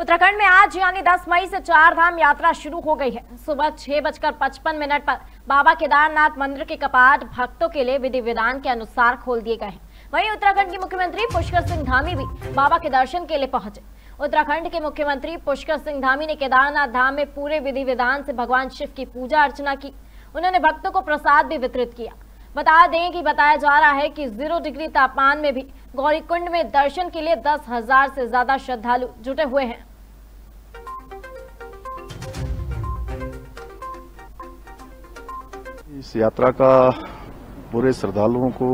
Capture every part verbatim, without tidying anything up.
उत्तराखंड में आज यानी दस मई से चार धाम यात्रा शुरू हो गई है। सुबह छह बजकर पचपन मिनट पर बाबा केदारनाथ मंदिर के कपाट भक्तों के लिए विधि विधान के अनुसार खोल दिए गए हैं। वहीं उत्तराखंड के मुख्यमंत्री पुष्कर सिंह धामी भी बाबा के दर्शन के लिए पहुंचे। उत्तराखंड के मुख्यमंत्री पुष्कर सिंह धामी ने केदारनाथ धाम में पूरे विधि विधान से भगवान शिव की पूजा अर्चना की। उन्होंने भक्तों को प्रसाद भी वितरित किया। बता दें कि बताया जा रहा है कि जीरो डिग्री तापमान में भी गौरीकुंड में दर्शन के लिए दस हजार से ज्यादा श्रद्धालु जुटे हुए हैं। इस यात्रा का पूरे श्रद्धालुओं को,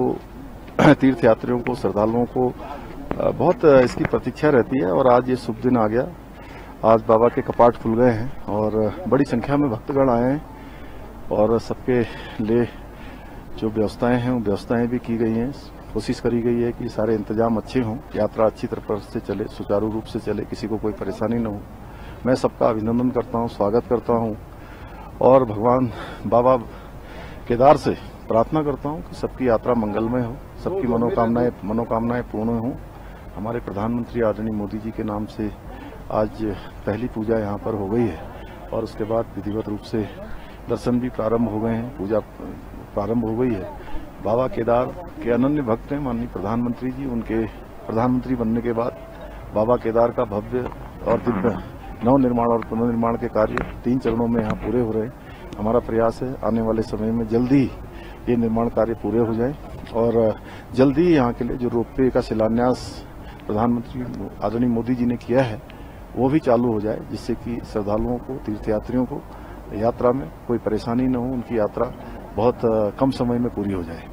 तीर्थ यात्रियों को, श्रद्धालुओं को बहुत इसकी प्रतीक्षा रहती है और आज ये शुभ दिन आ गया। आज बाबा के कपाट खुल गए हैं और बड़ी संख्या में भक्तगण आए हैं और सबके लिए जो व्यवस्थाएं हैं वो व्यवस्थाएं भी की गई हैं। कोशिश करी गई है कि सारे इंतजाम अच्छे हों, यात्रा अच्छी तरह से चले, सुचारू रूप से चले, किसी को कोई परेशानी न हो। मैं सबका अभिनंदन करता हूं, स्वागत करता हूं और भगवान बाबा केदार से प्रार्थना करता हूं कि सबकी यात्रा मंगलमय हो, सबकी मनोकामनाएं मनोकामनाएं पूर्ण हों। हमारे प्रधानमंत्री आदरणीय मोदी जी के नाम से आज पहली पूजा यहाँ पर हो गई है और उसके बाद विधिवत रूप से दर्शन भी प्रारंभ हो गए हैं, पूजा प्रारंभ हो गई है। बाबा केदार के अनन्य भक्त हैं माननीय प्रधानमंत्री जी। उनके प्रधानमंत्री बनने के बाद बाबा केदार का भव्य और दिव्य नव निर्माण और पुनर्निर्माण के कार्य तीन चरणों में यहाँ पूरे हो रहे हैं। हमारा प्रयास है आने वाले समय में जल्दी ये निर्माण कार्य पूरे हो जाएं और जल्दी ही यहाँ के लिए जो रोपवे का शिलान्यास प्रधानमंत्री आदरणीय मोदी जी ने किया है वो भी चालू हो जाए, जिससे कि श्रद्धालुओं को, तीर्थयात्रियों को यात्रा में कोई परेशानी न हो, उनकी यात्रा बहुत कम समय में पूरी हो जाए।